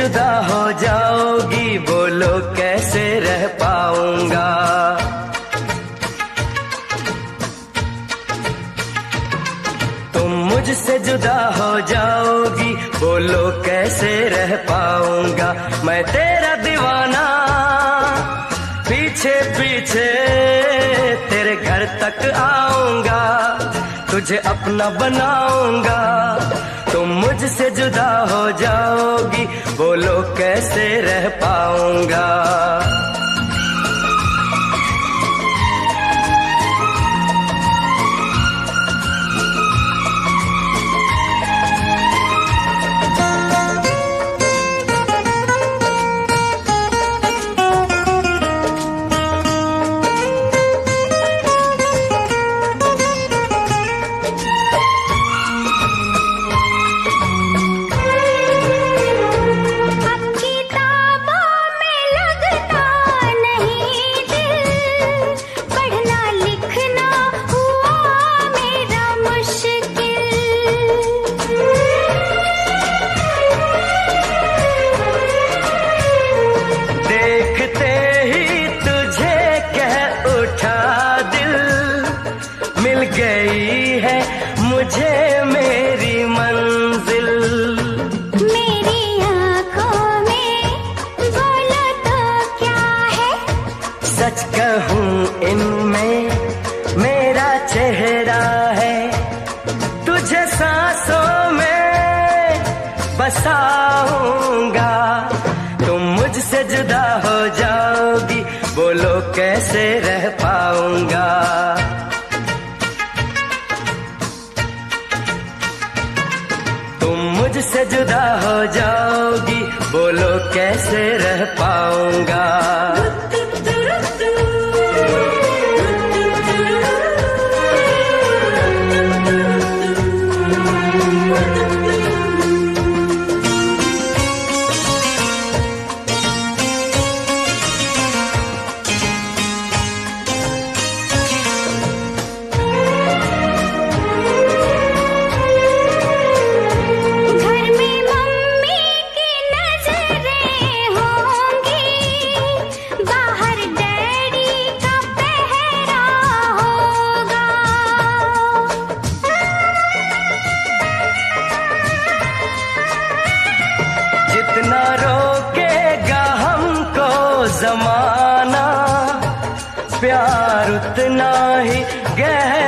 जुदा हो जाओगी, बोलो कैसे रह पाऊंगा। तुम मुझसे जुदा हो जाओगी, बोलो कैसे रह पाऊंगा। मैं तेरा दीवाना पीछे पीछे तेरे घर तक आऊंगा, तुझे अपना बनाऊंगा। तुम मुझसे जुदा हो जाओगी, बोलो कैसे रह पाऊंगा। मुझे मेरी मंजिल मेरी आंखों में, बोलो तो क्या है। सच कहूँ इनमें मेरा चेहरा है, तुझे सांसों में बसाऊंगा। तुम मुझसे जुदा हो जाओगी, बोलो कैसे रह पाऊंगा। मुझसे जुदा हो जाओगी, बोलो कैसे रह पाऊंगा। जमाना प्यार उतना ही गहरा